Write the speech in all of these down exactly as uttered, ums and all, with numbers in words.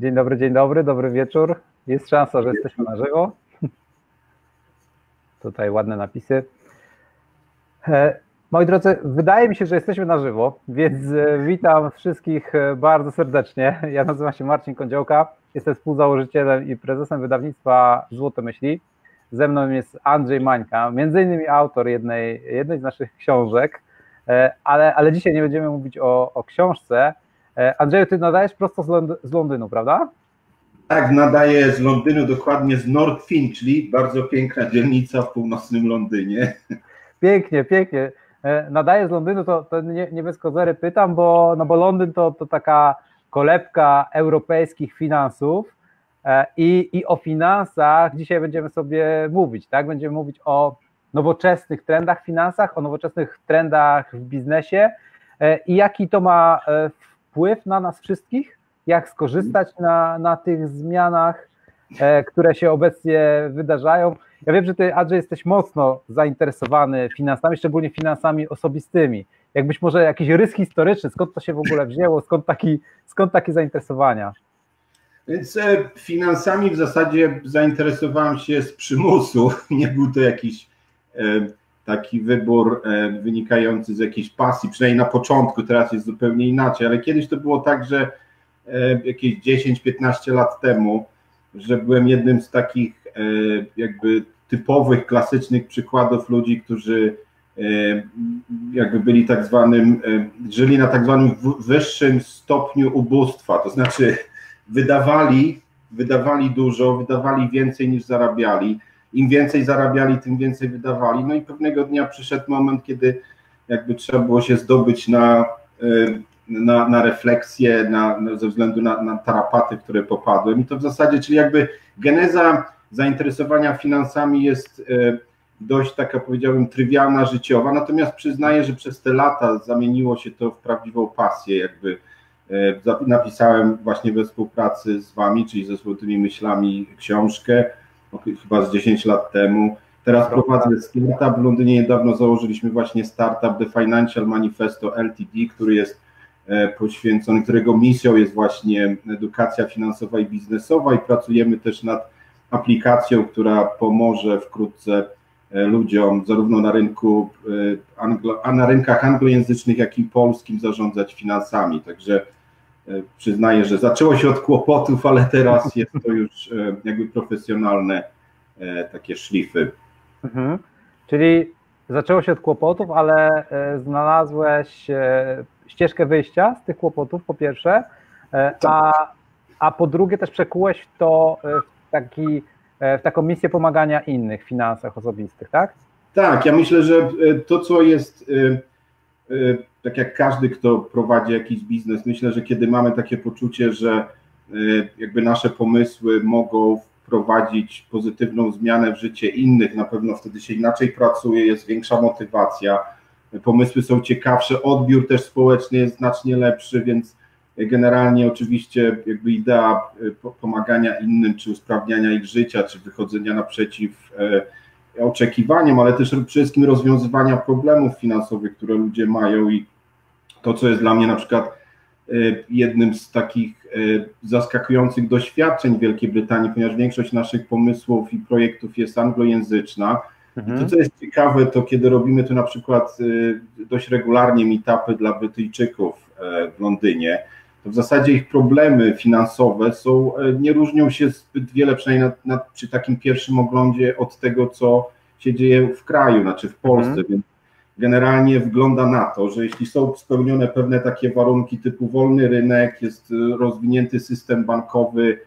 Dzień dobry, dzień dobry, dobry wieczór. Jest szansa, że jesteśmy na żywo. Tutaj ładne napisy. Moi drodzy, wydaje mi się, że jesteśmy na żywo, więc witam wszystkich bardzo serdecznie. Ja nazywam się Marcin Kądziołka, jestem współzałożycielem i prezesem wydawnictwa Złote Myśli. Ze mną jest Andrzej Mańka, między innymi autor jednej, jednej z naszych książek, ale, ale dzisiaj nie będziemy mówić o, o książce. Andrzeju, ty nadajesz prosto z, Lond- z Londynu, prawda? Tak, nadaję z Londynu, dokładnie z North Finchley, bardzo piękna dzielnica w północnym Londynie. Pięknie, pięknie. Nadaję z Londynu, to, to nie, nie bez kozery pytam, bo, no bo Londyn to, to taka kolebka europejskich finansów i, i o finansach dzisiaj będziemy sobie mówić, tak? Będziemy mówić o nowoczesnych trendach w finansach, o nowoczesnych trendach w biznesie i jaki to ma wpływ na nas wszystkich, jak skorzystać na, na tych zmianach, e, które się obecnie wydarzają. Ja wiem, że ty, Andrzej, jesteś mocno zainteresowany finansami, szczególnie finansami osobistymi. Jakbyś może jakiś rys historyczny, skąd to się w ogóle wzięło, skąd, taki, skąd takie zainteresowania? Więc e, finansami w zasadzie zainteresowałem się z przymusu. Nie był to jakiś e, taki wybór wynikający z jakiejś pasji, przynajmniej na początku, teraz jest zupełnie inaczej, ale kiedyś to było tak, że jakieś dziesięć piętnaście lat temu, że byłem jednym z takich jakby typowych, klasycznych przykładów ludzi, którzy jakby byli tak zwanym, żyli na tak zwanym wyższym stopniu ubóstwa, to znaczy wydawali, wydawali dużo, wydawali więcej niż zarabiali. Im więcej zarabiali, tym więcej wydawali. No i pewnego dnia przyszedł moment, kiedy jakby trzeba było się zdobyć na, na, na refleksję, na, na, ze względu na, na tarapaty, które popadłem. I to w zasadzie, czyli jakby geneza zainteresowania finansami jest dość taka, powiedziałbym, trywialna, życiowa. Natomiast przyznaję, że przez te lata zamieniło się to w prawdziwą pasję. Jakby napisałem właśnie we współpracy z wami, czyli ze Złotymi Myślami, książkę, chyba z dziesięć lat temu. Teraz prowadzę startup. W Londynie niedawno założyliśmy właśnie startup The Financial Manifesto Limited, który jest poświęcony, którego misją jest właśnie edukacja finansowa i biznesowa, i pracujemy też nad aplikacją, która pomoże wkrótce ludziom zarówno na rynku, anglo, a na rynkach anglojęzycznych, jak i polskim zarządzać finansami. Także przyznaję, że zaczęło się od kłopotów, ale teraz jest to już jakby profesjonalne takie szlify. Mhm. Czyli zaczęło się od kłopotów, ale znalazłeś ścieżkę wyjścia z tych kłopotów, po pierwsze, a, a po drugie też przekułeś to w, taki, w taką misję pomagania innych w finansach osobistych, tak? Tak, ja myślę, że to, co jest... Tak jak każdy, kto prowadzi jakiś biznes, myślę, że kiedy mamy takie poczucie, że jakby nasze pomysły mogą wprowadzić pozytywną zmianę w życie innych, na pewno wtedy się inaczej pracuje, jest większa motywacja, pomysły są ciekawsze, odbiór też społeczny jest znacznie lepszy, więc generalnie oczywiście jakby idea pomagania innym, czy usprawniania ich życia, czy wychodzenia naprzeciw oczekiwaniem, ale też przede wszystkim rozwiązywania problemów finansowych, które ludzie mają, i to, co jest dla mnie na przykład jednym z takich zaskakujących doświadczeń Wielkiej Brytanii, ponieważ większość naszych pomysłów i projektów jest anglojęzyczna. Mhm. I to, co jest ciekawe, to kiedy robimy to na przykład dość regularnie meetupy dla Brytyjczyków w Londynie, to w zasadzie ich problemy finansowe są, nie różnią się zbyt wiele, przynajmniej na, na, przy takim pierwszym oglądzie, od tego, co się dzieje w kraju, znaczy w Polsce. Mm. Więc generalnie wygląda na to, że jeśli są spełnione pewne takie warunki typu wolny rynek, jest rozwinięty system bankowy,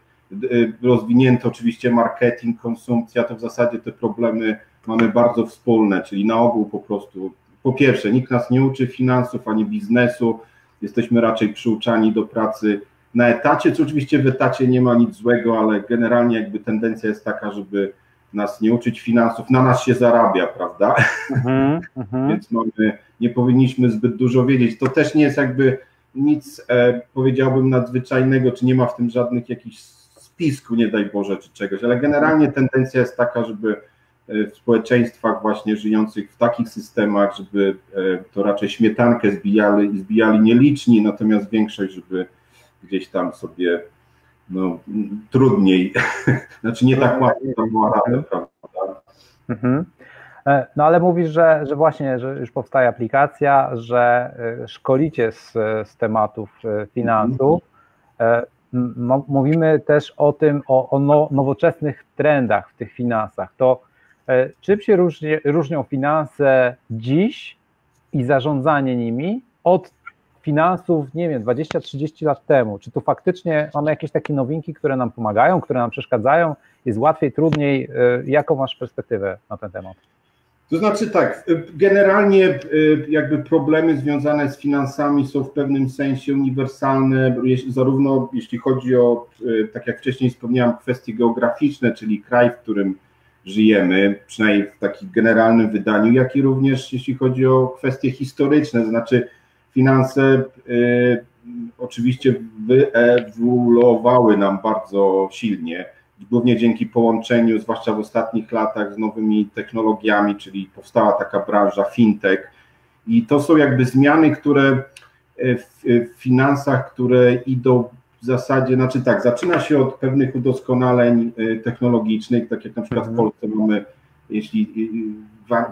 rozwinięty oczywiście marketing, konsumpcja, to w zasadzie te problemy mamy bardzo wspólne, czyli na ogół po prostu, po pierwsze, nikt nas nie uczy finansów ani biznesu, jesteśmy raczej przyuczani do pracy na etacie, co oczywiście w etacie nie ma nic złego, ale generalnie jakby tendencja jest taka, żeby nas nie uczyć finansów, na nas się zarabia, prawda? Uh-huh, uh-huh. Więc mamy, nie powinniśmy zbyt dużo wiedzieć. To też nie jest jakby nic, e, powiedziałbym, nadzwyczajnego, czy nie ma w tym żadnych jakichś spisku, nie daj Boże, czy czegoś, ale generalnie tendencja jest taka, żeby w społeczeństwach właśnie żyjących w takich systemach, żeby to raczej śmietankę zbijali, zbijali nieliczni, natomiast większość, żeby gdzieś tam sobie no, trudniej, znaczy nie tak łatwo to było razem, prawda? Mhm. No ale mówisz, że, że właśnie, że już powstaje aplikacja, że szkolicie z, z tematów finansów. Mhm. Mówimy też o tym, o, o nowoczesnych trendach w tych finansach. To czym się różni, różnią finanse dziś i zarządzanie nimi od finansów, nie wiem, dwadzieścia trzydzieści lat temu? Czy tu faktycznie mamy jakieś takie nowinki, które nam pomagają, które nam przeszkadzają? Jest łatwiej, trudniej? Jaką masz perspektywę na ten temat? To znaczy tak, generalnie jakby problemy związane z finansami są w pewnym sensie uniwersalne, zarówno jeśli chodzi o, tak jak wcześniej wspomniałem, kwestie geograficzne, czyli kraj, w którym żyjemy, przynajmniej w takim generalnym wydaniu, jak i również jeśli chodzi o kwestie historyczne, to znaczy finanse y, oczywiście wyewoluowały nam bardzo silnie, głównie dzięki połączeniu, zwłaszcza w ostatnich latach, z nowymi technologiami, czyli powstała taka branża fintech i to są jakby zmiany, które w, w finansach, które idą w zasadzie, znaczy tak, zaczyna się od pewnych udoskonaleń technologicznych, tak jak na przykład w Polsce mamy, jeśli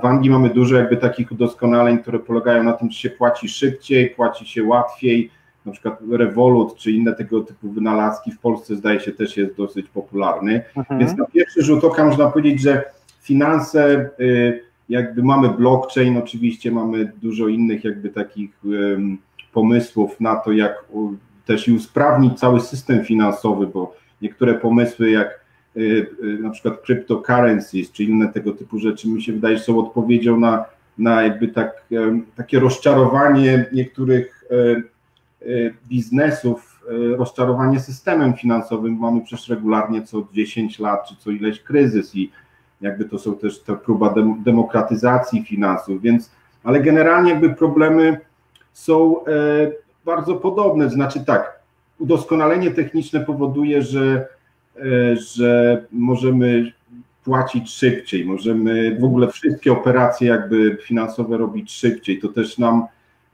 w Anglii mamy dużo jakby takich udoskonaleń, które polegają na tym, że się płaci szybciej, płaci się łatwiej, na przykład Revolut czy inne tego typu wynalazki w Polsce zdaje się też jest dosyć popularny, mhm. Więc na pierwszy rzut oka można powiedzieć, że finanse, jakby mamy blockchain, oczywiście mamy dużo innych jakby takich pomysłów na to, jak też i usprawnić cały system finansowy, bo niektóre pomysły jak na przykład cryptocurrencies czy inne tego typu rzeczy, mi się wydaje, są odpowiedzią na, na jakby tak, takie rozczarowanie niektórych biznesów, rozczarowanie systemem finansowym. Mamy przecież regularnie co dziesięć lat czy co ileś kryzys i jakby to są też ta próba demokratyzacji finansów, więc, ale generalnie jakby problemy są bardzo podobne, znaczy tak, udoskonalenie techniczne powoduje, że że możemy płacić szybciej, możemy w ogóle wszystkie operacje jakby finansowe robić szybciej, to też nam,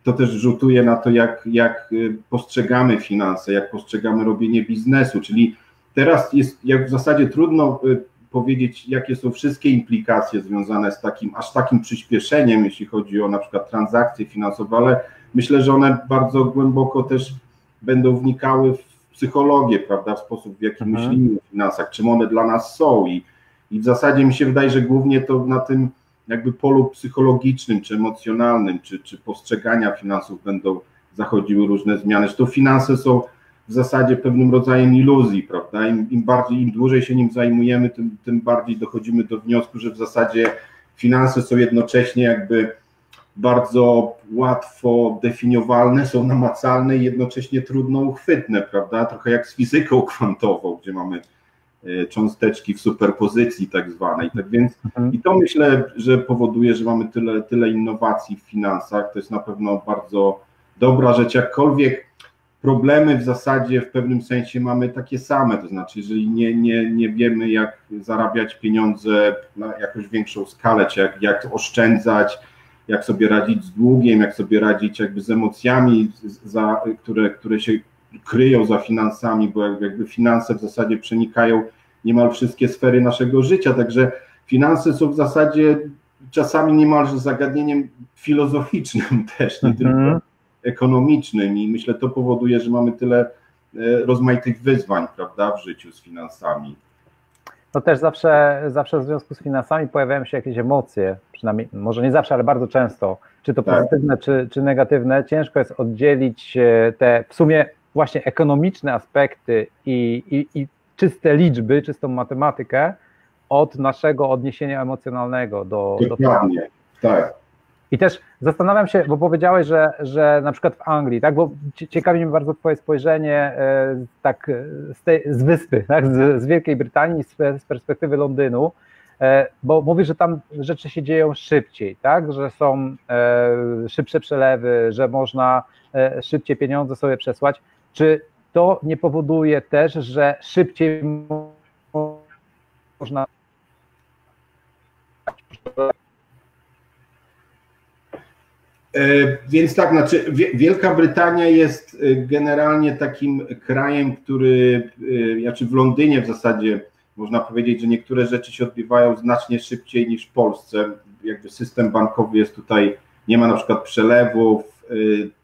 to też rzutuje na to, jak, jak postrzegamy finanse, jak postrzegamy robienie biznesu, czyli teraz jest jak w zasadzie trudno powiedzieć, jakie są wszystkie implikacje związane z takim, aż takim przyspieszeniem, jeśli chodzi o na przykład transakcje finansowe, ale myślę, że one bardzo głęboko też będą wnikały w psychologię, prawda, w sposób, w jaki mhm. myślimy o finansach, czym one dla nas są i, i w zasadzie mi się wydaje, że głównie to na tym jakby polu psychologicznym, czy emocjonalnym, czy, czy postrzegania finansów będą zachodziły różne zmiany. Zresztą finanse są w zasadzie pewnym rodzajem iluzji, prawda, im, im bardziej, im dłużej się nim zajmujemy, tym, tym bardziej dochodzimy do wniosku, że w zasadzie finanse są jednocześnie jakby bardzo łatwo definiowalne, są namacalne i jednocześnie trudno uchwytne, prawda? Trochę jak z fizyką kwantową, gdzie mamy cząsteczki w superpozycji tak zwanej. Tak więc i to myślę, że powoduje, że mamy tyle, tyle innowacji w finansach. To jest na pewno bardzo dobra rzecz, jakkolwiek problemy w zasadzie w pewnym sensie mamy takie same, to znaczy jeżeli nie, nie, nie wiemy, jak zarabiać pieniądze na jakąś większą skalę, czy jak, jak oszczędzać, jak sobie radzić z długiem, jak sobie radzić jakby z emocjami, za, które, które się kryją za finansami, bo jakby finanse w zasadzie przenikają niemal wszystkie sfery naszego życia, także finanse są w zasadzie czasami niemalże zagadnieniem filozoficznym też, nie mhm. tylko ekonomicznym i myślę, to powoduje, że mamy tyle rozmaitych wyzwań, prawda, w życiu z finansami. No też zawsze, zawsze w związku z finansami pojawiają się jakieś emocje, przynajmniej może nie zawsze, ale bardzo często, czy to tak. pozytywne, czy, czy negatywne. Ciężko jest oddzielić te w sumie właśnie ekonomiczne aspekty i, i, i czyste liczby, czystą matematykę od naszego odniesienia emocjonalnego do, do finansu. Tak. I też zastanawiam się, bo powiedziałeś, że, że na przykład w Anglii, tak, bo ciekawi mnie bardzo twoje spojrzenie tak z, tej, z wyspy, tak, z, z Wielkiej Brytanii, z perspektywy Londynu, bo mówisz, że tam rzeczy się dzieją szybciej, tak, że są szybsze przelewy, że można szybciej pieniądze sobie przesłać. Czy to nie powoduje też, że szybciej można... Więc tak, znaczy Wielka Brytania jest generalnie takim krajem, który, znaczy w Londynie w zasadzie można powiedzieć, że niektóre rzeczy się odbywają znacznie szybciej niż w Polsce. Jakby system bankowy jest tutaj, nie ma na przykład przelewów,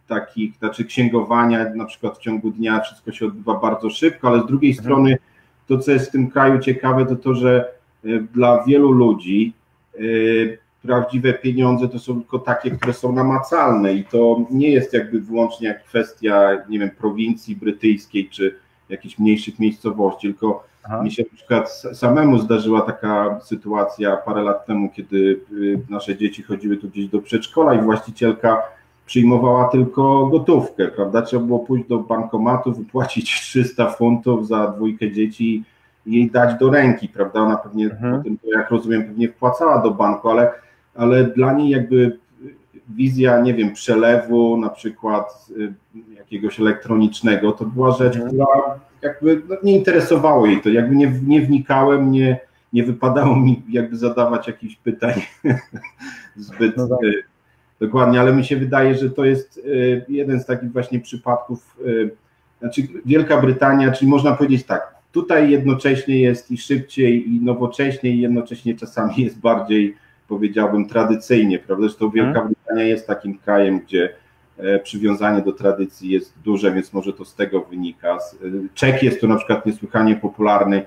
takich, znaczy księgowania na przykład w ciągu dnia, wszystko się odbywa bardzo szybko, ale z drugiej mhm. strony to, co jest w tym kraju ciekawe, to to, że dla wielu ludzi prawdziwe pieniądze to są tylko takie, które są namacalne i to nie jest jakby wyłącznie kwestia, nie wiem, prowincji brytyjskiej czy jakichś mniejszych miejscowości, tylko Aha. mi się na przykład samemu zdarzyła taka sytuacja parę lat temu, kiedy nasze dzieci chodziły tu gdzieś do przedszkola i właścicielka przyjmowała tylko gotówkę, prawda? Trzeba było pójść do bankomatu, wypłacić trzysta funtów za dwójkę dzieci i jej dać do ręki, prawda? Ona pewnie mhm. potem, jak rozumiem, pewnie wpłacała do banku, ale, ale dla niej jakby wizja, nie wiem, przelewu na przykład jakiegoś elektronicznego, to była rzecz, mhm. która jakby no, nie interesowało jej to, jakby nie, nie wnikałem, nie, nie wypadało mi jakby zadawać jakichś pytań zbyt... No tak. Dokładnie, ale mi się wydaje, że to jest jeden z takich właśnie przypadków, znaczy Wielka Brytania, czyli można powiedzieć tak, tutaj jednocześnie jest i szybciej, i nowocześnie, i jednocześnie czasami jest bardziej, powiedziałbym, tradycyjnie, prawda? Zresztą Wielka hmm. Brytania jest takim krajem, gdzie przywiązanie do tradycji jest duże, więc może to z tego wynika. Czech jest to na przykład niesłychanie popularny.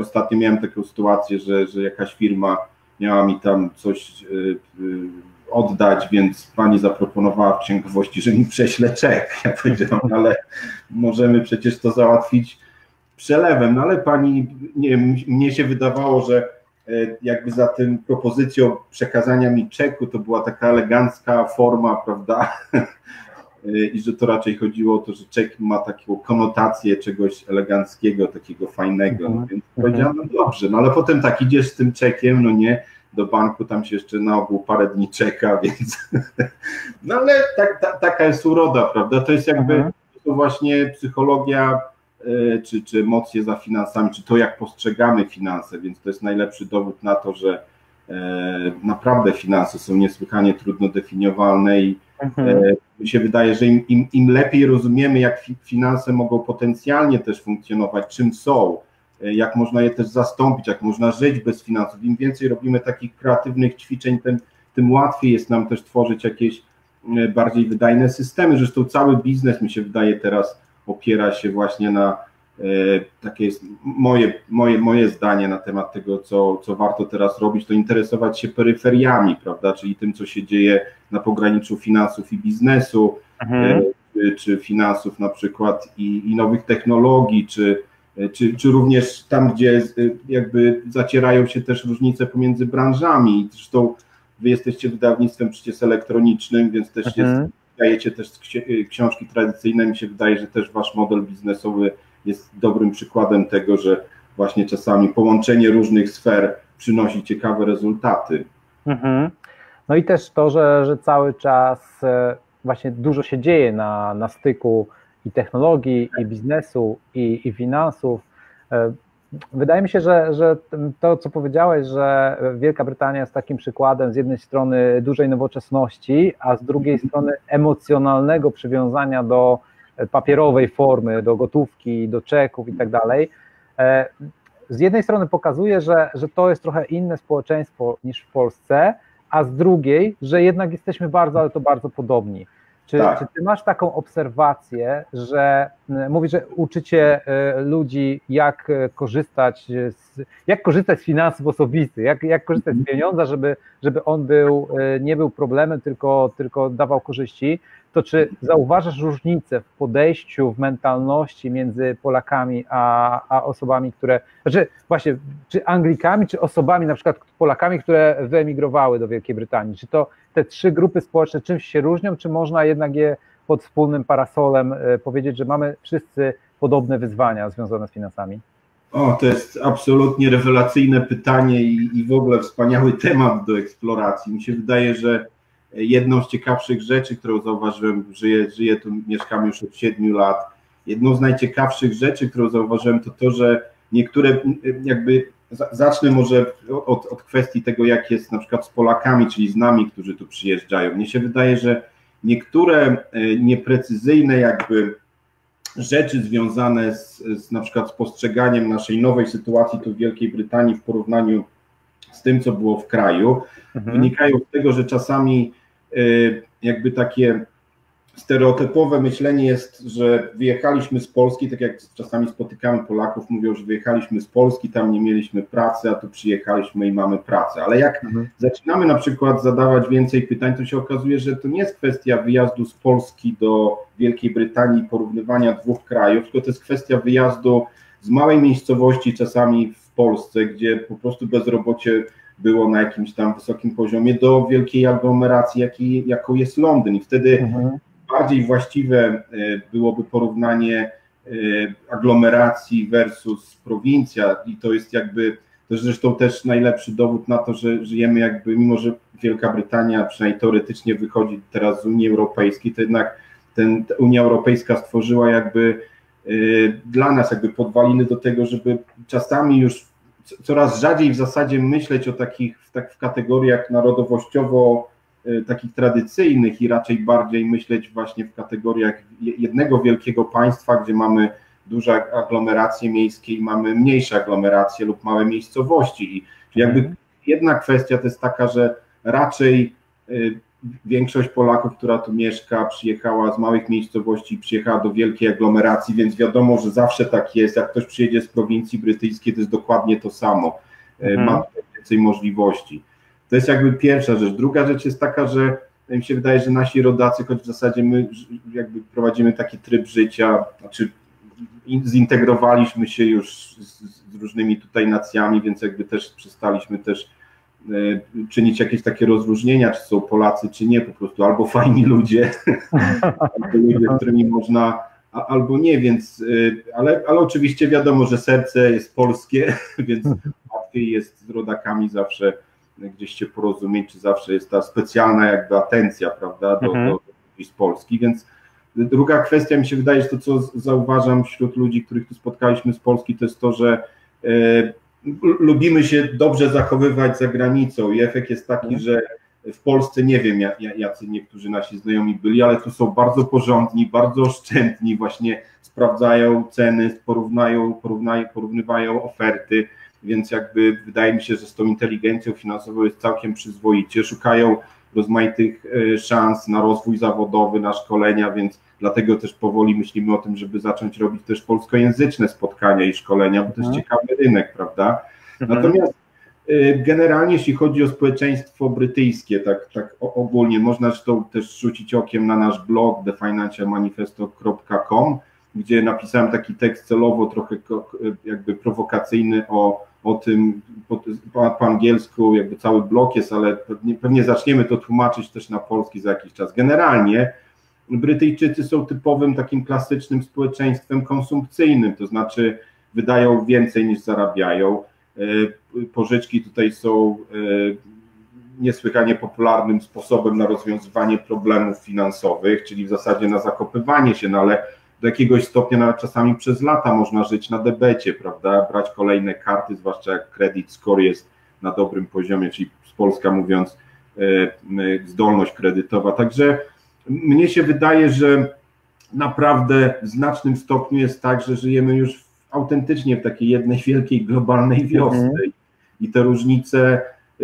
Ostatnio miałem taką sytuację, że, że jakaś firma miała mi tam coś oddać, więc pani zaproponowała w księgowości, że mi prześle czek. Ja powiedziałam, ale możemy przecież to załatwić przelewem, no ale pani, nie wiem, mnie się wydawało, że jakby za tym propozycją przekazania mi czeku to była taka elegancka forma, prawda, i że to raczej chodziło o to, że czek ma taką konotację czegoś eleganckiego, takiego fajnego, no, więc powiedziałam, no dobrze, no ale potem tak idziesz z tym czekiem, no nie, do banku, tam się jeszcze na ogół parę dni czeka, więc no ale tak, ta, taka jest uroda, prawda, to jest jakby mhm. to właśnie psychologia, y, czy, czy emocje za finansami, czy to jak postrzegamy finanse, więc to jest najlepszy dowód na to, że y, naprawdę finanse są niesłychanie trudno definiowalne i mhm. y, mi się wydaje, że im, im, im lepiej rozumiemy, jak fi, finanse mogą potencjalnie też funkcjonować, czym są, jak można je też zastąpić, jak można żyć bez finansów. Im więcej robimy takich kreatywnych ćwiczeń, tym, tym łatwiej jest nam też tworzyć jakieś bardziej wydajne systemy. Zresztą cały biznes, mi się wydaje, teraz opiera się właśnie na, takie jest moje, moje, moje zdanie na temat tego, co, co warto teraz robić, to interesować się peryferiami, prawda, czyli tym, co się dzieje na pograniczu finansów i biznesu, mhm. czy finansów na przykład i, i nowych technologii, czy Czy, czy również tam, gdzie jakby zacierają się też różnice pomiędzy branżami. Zresztą wy jesteście wydawnictwem przecież elektronicznym, więc też mhm. jest, dajecie też książki tradycyjne. Mi się wydaje, że też wasz model biznesowy jest dobrym przykładem tego, że właśnie czasami połączenie różnych sfer przynosi ciekawe rezultaty. Mhm. No i też to, że, że cały czas właśnie dużo się dzieje na, na styku i technologii, i biznesu, i, i finansów. Wydaje mi się, że, że to, co powiedziałeś, że Wielka Brytania jest takim przykładem z jednej strony dużej nowoczesności, a z drugiej strony emocjonalnego przywiązania do papierowej formy, do gotówki, do czeków i tak dalej. Z jednej strony pokazuje, że, że to jest trochę inne społeczeństwo niż w Polsce, a z drugiej, że jednak jesteśmy bardzo, ale to bardzo podobni. Czy, tak. czy ty masz taką obserwację, że mówisz, że uczycie ludzi, jak korzystać z, jak korzystać z finansów osobistych, jak, jak korzystać z pieniądza, żeby, żeby on był, nie był problemem, tylko, tylko dawał korzyści, to czy zauważasz różnicę w podejściu, w mentalności między Polakami a, a osobami, które, znaczy właśnie, czy Anglikami, czy osobami, na przykład Polakami, które wyemigrowały do Wielkiej Brytanii, czy to te trzy grupy społeczne czymś się różnią, czy można jednak je pod wspólnym parasolem powiedzieć, że mamy wszyscy podobne wyzwania związane z finansami? O, to jest absolutnie rewelacyjne pytanie i, i w ogóle wspaniały temat do eksploracji. Mi się wydaje, że jedną z ciekawszych rzeczy, którą zauważyłem, żyję, żyję tu, mieszkam już od siedmiu lat, jedną z najciekawszych rzeczy, którą zauważyłem, to to, że niektóre jakby Zacznę może od, od kwestii tego, jak jest na przykład z Polakami, czyli z nami, którzy tu przyjeżdżają. Mnie się wydaje, że niektóre nieprecyzyjne jakby rzeczy związane z, z na przykład z postrzeganiem naszej nowej sytuacji tu w Wielkiej Brytanii w porównaniu z tym, co było w kraju, mhm. wynikają z tego, że czasami y, jakby takie stereotypowe myślenie jest, że wyjechaliśmy z Polski, tak jak czasami spotykamy Polaków, mówią, że wyjechaliśmy z Polski, tam nie mieliśmy pracy, a tu przyjechaliśmy i mamy pracę. Ale jak mhm. zaczynamy na przykład zadawać więcej pytań, to się okazuje, że to nie jest kwestia wyjazdu z Polski do Wielkiej Brytanii i porównywania dwóch krajów, tylko to jest kwestia wyjazdu z małej miejscowości czasami w Polsce, gdzie po prostu bezrobocie było na jakimś tam wysokim poziomie, do wielkiej aglomeracji, jakiej, jaką jest Londyn. I wtedy mhm. bardziej właściwe byłoby porównanie aglomeracji versus prowincja i to jest jakby, to jest zresztą też najlepszy dowód na to, że żyjemy jakby, mimo że Wielka Brytania przynajmniej teoretycznie wychodzi teraz z Unii Europejskiej, to jednak ten, Unia Europejska stworzyła jakby yy, dla nas jakby podwaliny do tego, żeby czasami już coraz rzadziej w zasadzie myśleć o takich w, tak, w kategoriach narodowościowo takich tradycyjnych i raczej bardziej myśleć właśnie w kategoriach jednego wielkiego państwa, gdzie mamy duże aglomeracje miejskie i mamy mniejsze aglomeracje lub małe miejscowości. I jakby jedna kwestia to jest taka, że raczej większość Polaków, która tu mieszka, przyjechała z małych miejscowości, przyjechała do wielkiej aglomeracji, więc wiadomo, że zawsze tak jest. Jak ktoś przyjedzie z prowincji brytyjskiej, to jest dokładnie to samo. Mhm. Ma więcej możliwości. To jest jakby pierwsza rzecz. Druga rzecz jest taka, że mi się wydaje, że nasi rodacy, choć w zasadzie my jakby prowadzimy taki tryb życia, znaczy zintegrowaliśmy się już z, z różnymi tutaj nacjami, więc jakby też przestaliśmy też y, czynić jakieś takie rozróżnienia, czy są Polacy, czy nie, po prostu albo fajni ludzie, albo ludzie, którymi można, a, albo nie, więc, y, ale, ale oczywiście wiadomo, że serce jest polskie, więc łatwiej jest z rodakami zawsze gdzieś się porozumieć, czy zawsze jest ta specjalna jakby atencja, prawda, do, mhm. do, do z Polski, więc druga kwestia, mi się wydaje, że to, co zauważam wśród ludzi, których tu spotkaliśmy z Polski, to jest to, że e, lubimy się dobrze zachowywać za granicą i efekt jest taki, mhm. że w Polsce nie wiem, jacy niektórzy nasi znajomi byli, ale tu są bardzo porządni, bardzo oszczędni, właśnie sprawdzają ceny, porównają, porównają porównywają oferty, więc jakby wydaje mi się, że z tą inteligencją finansową jest całkiem przyzwoicie, szukają rozmaitych szans na rozwój zawodowy, na szkolenia, więc dlatego też powoli myślimy o tym, żeby zacząć robić też polskojęzyczne spotkania i szkolenia, bo to jest ciekawy rynek, prawda? Natomiast generalnie jeśli chodzi o społeczeństwo brytyjskie, tak, tak ogólnie, można zresztą też rzucić okiem na nasz blog the financial manifesto kropka com, gdzie napisałem taki tekst celowo trochę jakby prowokacyjny o, o tym po, po angielsku, jakby cały blok jest, ale pewnie, pewnie zaczniemy to tłumaczyć też na polski za jakiś czas. Generalnie Brytyjczycy są typowym takim klasycznym społeczeństwem konsumpcyjnym, to znaczy wydają więcej niż zarabiają, pożyczki tutaj są niesłychanie popularnym sposobem na rozwiązywanie problemów finansowych, czyli w zasadzie na zakopywanie się, no ale do jakiegoś stopnia nawet czasami przez lata można żyć na debecie, prawda, brać kolejne karty, zwłaszcza jak credit score jest na dobrym poziomie, czyli z Polska mówiąc zdolność kredytowa. Także mnie się wydaje, że naprawdę w znacznym stopniu jest tak, że żyjemy już autentycznie w takiej jednej wielkiej globalnej wiosce mhm. i te różnice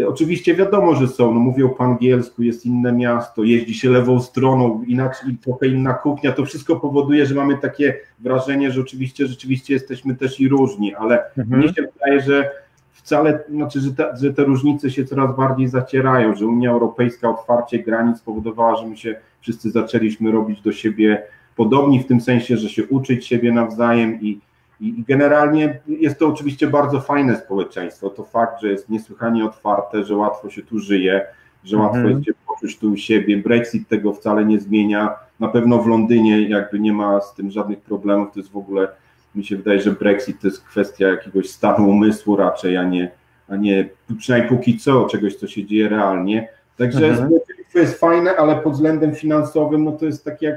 oczywiście wiadomo, że są, no mówią po angielsku, jest inne miasto, jeździ się lewą stroną, inaczej, trochę inna kuchnia, to wszystko powoduje, że mamy takie wrażenie, że oczywiście rzeczywiście jesteśmy też i różni, ale mhm. mnie się wydaje, że wcale, znaczy, że te, że te różnice się coraz bardziej zacierają, że Unia Europejska, otwarcie granic spowodowała, że my się wszyscy zaczęliśmy robić do siebie podobni w tym sensie, że się uczyć siebie nawzajem i I generalnie jest to oczywiście bardzo fajne społeczeństwo, to fakt, że jest niesłychanie otwarte, że łatwo się tu żyje, że mhm. łatwo jest się poczuć tu u siebie, Brexit tego wcale nie zmienia, na pewno w Londynie jakby nie ma z tym żadnych problemów, to jest w ogóle, mi się wydaje, że Brexit to jest kwestia jakiegoś stanu umysłu raczej, a nie, a nie przynajmniej póki co, czegoś, co się dzieje realnie, także mhm. społeczeństwo jest fajne, ale pod względem finansowym, no to jest tak, jak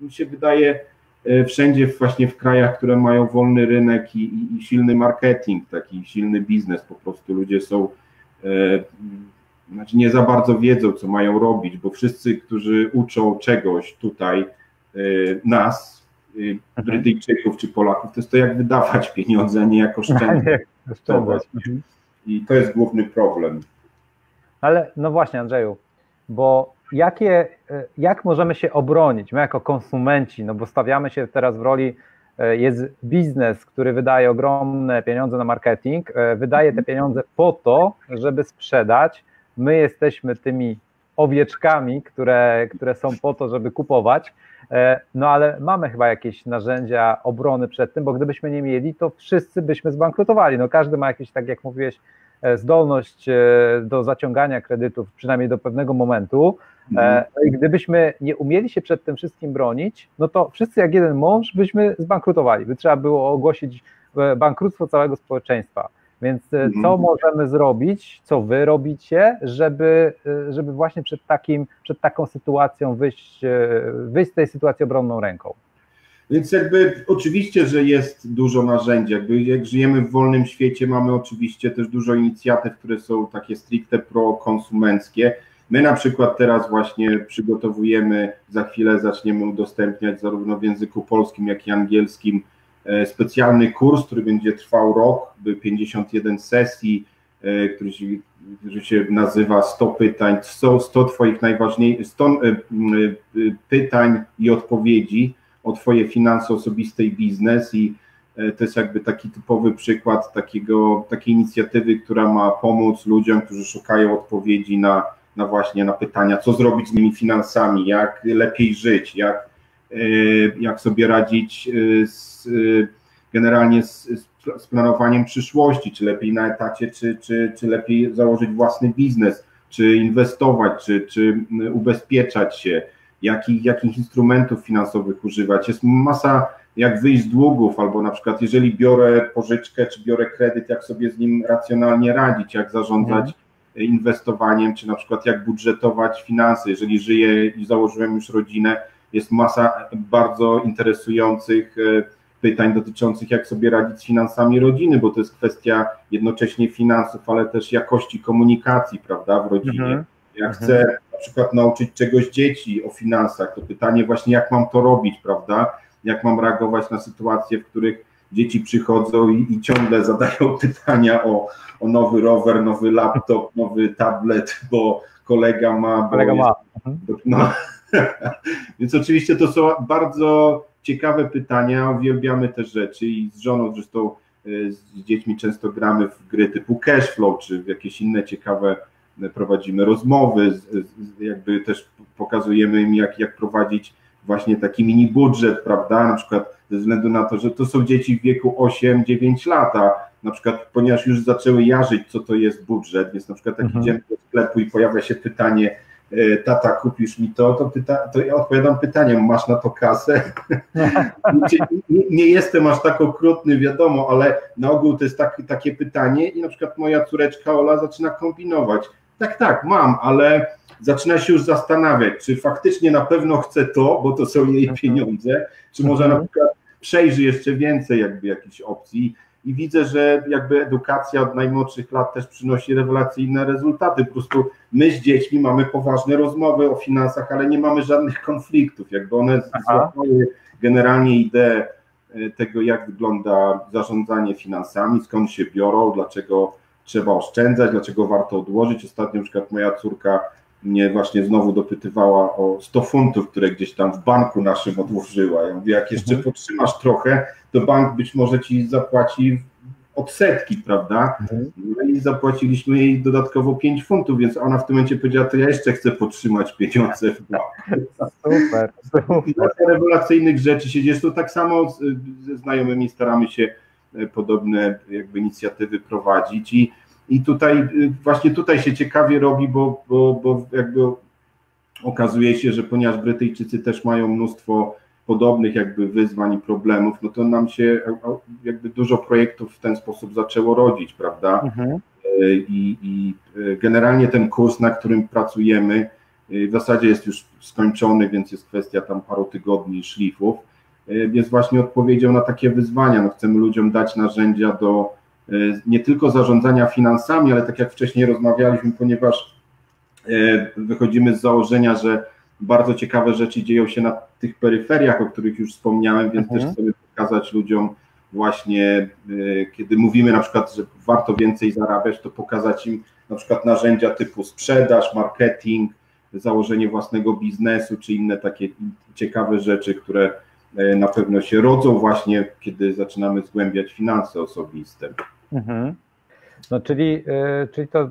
mi się wydaje, wszędzie właśnie w krajach, które mają wolny rynek i, i, i silny marketing, taki silny biznes, po prostu ludzie są, e, znaczy nie za bardzo wiedzą, co mają robić, bo wszyscy, którzy uczą czegoś tutaj e, nas, e, Brytyjczyków czy Polaków, to jest to, jak wydawać pieniądze, a nie jak oszczędzać. I to jest główny problem. Ale no właśnie, Andrzeju, bo jakie, jak możemy się obronić, my jako konsumenci, no bo stawiamy się teraz w roli, jest biznes, który wydaje ogromne pieniądze na marketing, wydaje te pieniądze po to, żeby sprzedać, my jesteśmy tymi owieczkami, które, które są po to, żeby kupować, no ale mamy chyba jakieś narzędzia obrony przed tym, bo gdybyśmy nie mieli, to wszyscy byśmy zbankrutowali, no każdy ma jakieś, tak jak mówiłeś, zdolność do zaciągania kredytów, przynajmniej do pewnego momentu. Mhm. I gdybyśmy nie umieli się przed tym wszystkim bronić, no to wszyscy jak jeden mąż byśmy zbankrutowali, by trzeba było ogłosić bankructwo całego społeczeństwa. Więc mhm. co możemy zrobić, co wy robicie, żeby, żeby właśnie przed, takim, przed taką sytuacją wyjść, wyjść z tej sytuacji obronną ręką? Więc jakby oczywiście, że jest dużo narzędzi, jakby jak żyjemy w wolnym świecie, mamy oczywiście też dużo inicjatyw, które są takie stricte prokonsumenckie. My na przykład teraz właśnie przygotowujemy, za chwilę zaczniemy udostępniać zarówno w języku polskim, jak i angielskim specjalny kurs, który będzie trwał rok, pięćdziesiąt jeden sesji, który się, który się nazywa sto pytań, sto twoich najważniejszych, sto pytań i odpowiedzi o twoje finanse osobiste i biznes, i to jest jakby taki typowy przykład takiego, takiej inicjatywy, która ma pomóc ludziom, którzy szukają odpowiedzi na, na właśnie na pytania, co zrobić z tymi finansami, jak lepiej żyć, jak, jak sobie radzić z, generalnie z, z planowaniem przyszłości, czy lepiej na etacie, czy, czy, czy lepiej założyć własny biznes, czy inwestować, czy, czy ubezpieczać się, Jakich, jakich instrumentów finansowych używać. Jest masa, jak wyjść z długów, albo na przykład jeżeli biorę pożyczkę, czy biorę kredyt, jak sobie z nim racjonalnie radzić, jak zarządzać mm. inwestowaniem, czy na przykład jak budżetować finanse. Jeżeli żyję i założyłem już rodzinę, jest masa bardzo interesujących pytań dotyczących, jak sobie radzić z finansami rodziny, bo to jest kwestia jednocześnie finansów, ale też jakości komunikacji, prawda, w rodzinie. Mm-hmm. Jak chcę na przykład nauczyć czegoś dzieci o finansach, to pytanie właśnie, jak mam to robić, prawda? Jak mam reagować na sytuacje, w których dzieci przychodzą i, i ciągle zadają pytania o, o nowy rower, nowy laptop, nowy tablet, bo kolega ma... Bo kolega jest, ma. No. Więc oczywiście to są bardzo ciekawe pytania, uwielbiamy te rzeczy i z żoną zresztą, z dziećmi często gramy w gry typu cashflow, czy w jakieś inne ciekawe... Prowadzimy rozmowy, jakby też pokazujemy im, jak, jak prowadzić właśnie taki mini budżet, prawda, na przykład ze względu na to, że to są dzieci w wieku osiem dziewięć lat, a na przykład ponieważ już zaczęły jarzyć, co to jest budżet, więc na przykład jak mhm. idziemy do sklepu i pojawia się pytanie, tata, kupisz mi to, to, pyta, to ja odpowiadam pytaniem, masz na to kasę? nie, nie jestem aż tak okrutny, wiadomo, ale na ogół to jest tak, takie pytanie i na przykład moja córeczka Ola zaczyna kombinować. Tak, tak, mam, ale zaczyna się już zastanawiać, czy faktycznie na pewno chce to, bo to są jej pieniądze, czy może na przykład przejrzy jeszcze więcej jakby jakichś opcji. I widzę, że jakby edukacja od najmłodszych lat też przynosi rewelacyjne rezultaty. Po prostu my z dziećmi mamy poważne rozmowy o finansach, ale nie mamy żadnych konfliktów. Jakby one złapały generalnie ideę tego, jak wygląda zarządzanie finansami, skąd się biorą, dlaczego trzeba oszczędzać, dlaczego warto odłożyć. Ostatnio na przykład moja córka mnie właśnie znowu dopytywała o sto funtów, które gdzieś tam w banku naszym odłożyła. Ja mówię, jak jeszcze potrzymasz trochę, to bank być może ci zapłaci odsetki, prawda? No i zapłaciliśmy jej dodatkowo pięć funtów, więc ona w tym momencie powiedziała, to ja jeszcze chcę potrzymać pieniądze w banku. Super, super. Rewelacyjnych rzeczy się dzieje. To tak samo ze znajomymi staramy się podobne jakby inicjatywy prowadzić i I tutaj, właśnie tutaj się ciekawie robi, bo, bo, bo jakby okazuje się, że ponieważ Brytyjczycy też mają mnóstwo podobnych jakby wyzwań i problemów, no to nam się jakby dużo projektów w ten sposób zaczęło rodzić, prawda? Mhm. I, I generalnie ten kurs, na którym pracujemy, w zasadzie jest już skończony, więc jest kwestia tam paru tygodni szlifów, jest właśnie odpowiedzią na takie wyzwania. No, chcemy ludziom dać narzędzia do nie tylko zarządzania finansami, ale tak jak wcześniej rozmawialiśmy, ponieważ wychodzimy z założenia, że bardzo ciekawe rzeczy dzieją się na tych peryferiach, o których już wspomniałem, więc mhm. też chcemy pokazać ludziom właśnie, kiedy mówimy na przykład, że warto więcej zarabiać, to pokazać im na przykład narzędzia typu sprzedaż, marketing, założenie własnego biznesu, czy inne takie ciekawe rzeczy, które na pewno się rodzą właśnie, kiedy zaczynamy zgłębiać finanse osobiste. Mhm. No czyli, czyli to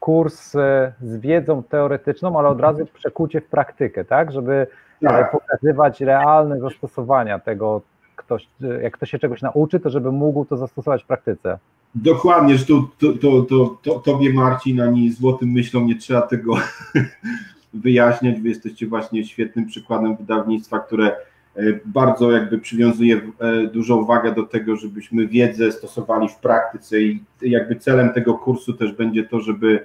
kurs z wiedzą teoretyczną, ale od razu przekucie w praktykę, tak? Żeby tak. pokazywać realne zastosowania tego, ktoś, jak ktoś się czegoś nauczy, to żeby mógł to zastosować w praktyce. Dokładnie, że to, to, to, to, to tobie, Marcin, ani Złotym Myślom nie trzeba tego wyjaśniać. Wy jesteście właśnie świetnym przykładem wydawnictwa, które bardzo jakby przywiązuje dużą wagę do tego, żebyśmy wiedzę stosowali w praktyce i jakby celem tego kursu też będzie to, żeby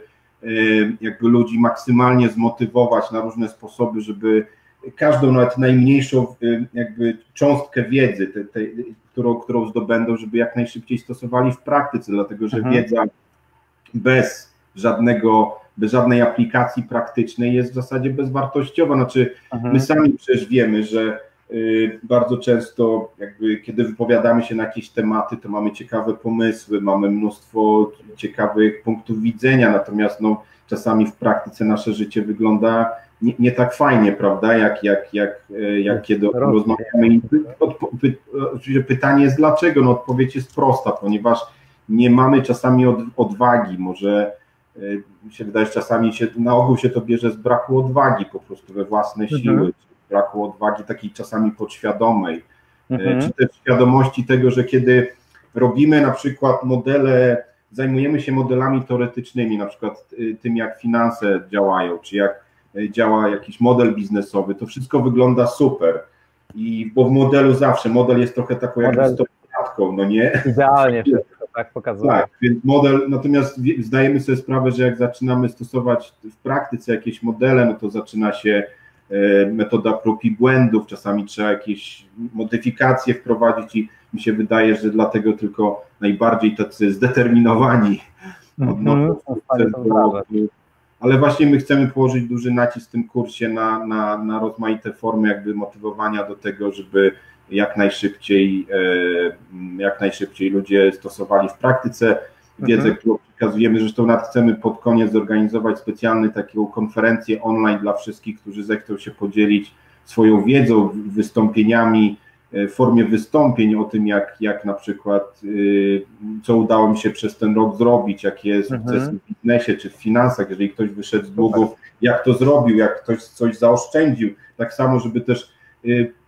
jakby ludzi maksymalnie zmotywować na różne sposoby, żeby każdą nawet najmniejszą jakby cząstkę wiedzy, te, te, którą, którą zdobędą, żeby jak najszybciej stosowali w praktyce, dlatego że Aha. wiedza bez żadnego, bez żadnej aplikacji praktycznej jest w zasadzie bezwartościowa. Znaczy Aha. my sami przecież wiemy, że y, bardzo często jakby kiedy wypowiadamy się na jakieś tematy, to mamy ciekawe pomysły, mamy mnóstwo ciekawych punktów widzenia, natomiast no, czasami w praktyce nasze życie wygląda Nie, nie tak fajnie, prawda, jak, jak, jak, jak kiedy rozmawiamy. I py, oczywiście pytanie jest dlaczego, no odpowiedź jest prosta, ponieważ nie mamy czasami od, odwagi, może mi się wydaje, że czasami się, na ogół się to bierze z braku odwagi po prostu we własne siły, mhm. czy braku odwagi takiej czasami podświadomej, mhm. czy też świadomości tego, że kiedy robimy na przykład modele, zajmujemy się modelami teoretycznymi, na przykład tym jak finanse działają, czy jak działa jakiś model biznesowy, to wszystko wygląda super, i bo w modelu zawsze, model jest trochę taką model. jakby stopiatką, no nie? Idealnie wszystko tak pokazuje. Tak, więc model, natomiast zdajemy sobie sprawę, że jak zaczynamy stosować w praktyce jakieś modele, no to zaczyna się metoda prób i błędów, czasami trzeba jakieś modyfikacje wprowadzić i mi się wydaje, że dlatego tylko najbardziej tacy zdeterminowani odnoszą się. Ale właśnie my chcemy położyć duży nacisk w tym kursie na, na, na rozmaite formy jakby motywowania do tego, żeby jak najszybciej, jak najszybciej ludzie stosowali w praktyce wiedzę, mhm. którą przekazujemy. Zresztą nawet chcemy pod koniec zorganizować specjalną taką konferencję online dla wszystkich, którzy zechcą się podzielić swoją wiedzą, wystąpieniami, w formie wystąpień o tym, jak, jak na przykład co udało mi się przez ten rok zrobić, jakie jest sukces w biznesie czy w finansach, jeżeli ktoś wyszedł z długów, jak to zrobił, jak ktoś coś zaoszczędził, tak samo, żeby też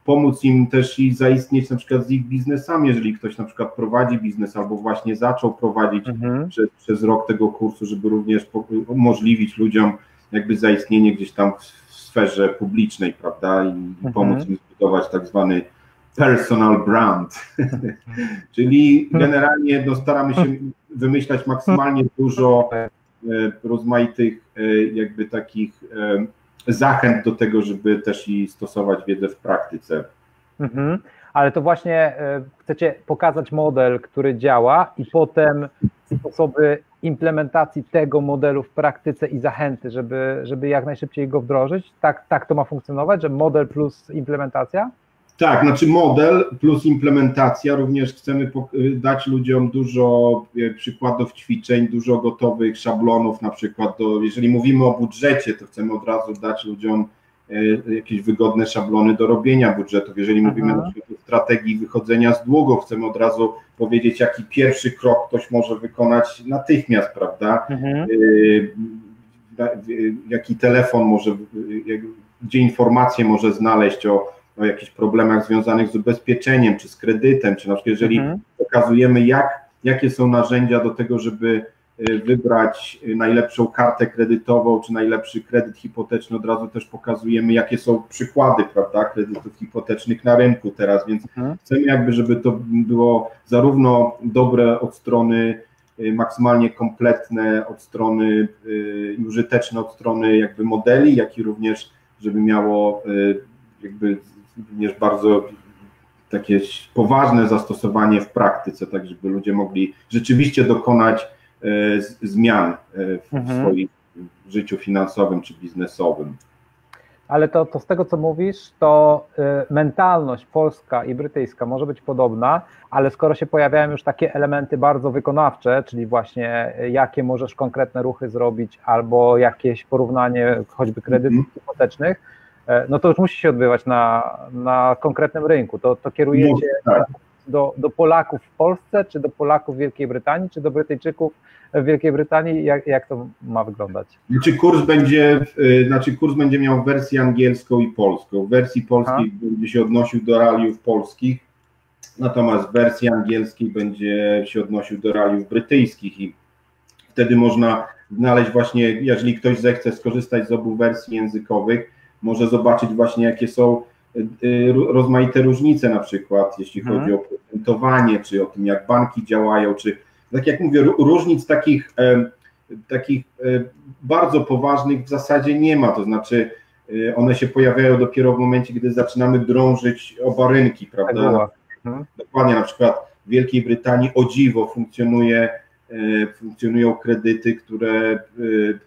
pomóc im też i zaistnieć na przykład z ich biznesami, jeżeli ktoś na przykład prowadzi biznes albo właśnie zaczął prowadzić mhm. przez, przez rok tego kursu, żeby również umożliwić ludziom jakby zaistnienie gdzieś tam w sferze publicznej, prawda, i mhm. pomóc im zbudować tak zwany personal brand, czyli generalnie no, staramy się wymyślać maksymalnie dużo e, rozmaitych e, jakby takich e, zachęt do tego, żeby też i stosować wiedzę w praktyce. Mhm. Ale to właśnie e, chcecie pokazać model, który działa i potem sposoby implementacji tego modelu w praktyce i zachęty, żeby, żeby jak najszybciej go wdrożyć. Tak, tak to ma funkcjonować, że model plus implementacja? Tak, znaczy model plus implementacja, również chcemy dać ludziom dużo przykładów ćwiczeń, dużo gotowych szablonów, na przykład do, jeżeli mówimy o budżecie, to chcemy od razu dać ludziom jakieś wygodne szablony do robienia budżetów, jeżeli mówimy Aha. na przykład o strategii wychodzenia z długów, chcemy od razu powiedzieć, jaki pierwszy krok ktoś może wykonać natychmiast, prawda, mhm. jaki telefon może, gdzie informacje może znaleźć o o jakichś problemach związanych z ubezpieczeniem, czy z kredytem, czy na przykład jeżeli mhm. pokazujemy, jak, jakie są narzędzia do tego, żeby wybrać najlepszą kartę kredytową, czy najlepszy kredyt hipoteczny, od razu też pokazujemy, jakie są przykłady, prawda, kredytów hipotecznych na rynku teraz, więc mhm. chcemy jakby, żeby to było zarówno dobre od strony maksymalnie kompletne, od strony y, użyteczne, od strony jakby modeli, jak i również, żeby miało y, jakby również bardzo takie poważne zastosowanie w praktyce, tak żeby ludzie mogli rzeczywiście dokonać zmian w mhm. swoim życiu finansowym czy biznesowym. Ale to, to z tego, co mówisz, to mentalność polska i brytyjska może być podobna, ale skoro się pojawiają już takie elementy bardzo wykonawcze, czyli właśnie jakie możesz konkretne ruchy zrobić albo jakieś porównanie choćby kredytów mm-hmm. hipotecznych, no to już musi się odbywać na, na konkretnym rynku. To, to kierujecie no, tak. do, do Polaków w Polsce, czy do Polaków w Wielkiej Brytanii, czy do Brytyjczyków w Wielkiej Brytanii? Jak, jak to ma wyglądać? Znaczy kurs, będzie, znaczy kurs będzie miał wersję angielską i polską. W wersji polskiej A? będzie się odnosił do realiów polskich, natomiast w wersji angielskiej będzie się odnosił do realiów brytyjskich i wtedy można znaleźć właśnie, jeżeli ktoś zechce skorzystać z obu wersji językowych, może zobaczyć właśnie, jakie są rozmaite różnice, na przykład jeśli hmm. chodzi o procentowanie, czy o tym, jak banki działają, czy tak jak mówię, różnic takich, takich bardzo poważnych w zasadzie nie ma, to znaczy one się pojawiają dopiero w momencie, gdy zaczynamy drążyć oba rynki, prawda? Hmm. Dokładnie, na przykład w Wielkiej Brytanii o dziwo funkcjonuje funkcjonują kredyty, które,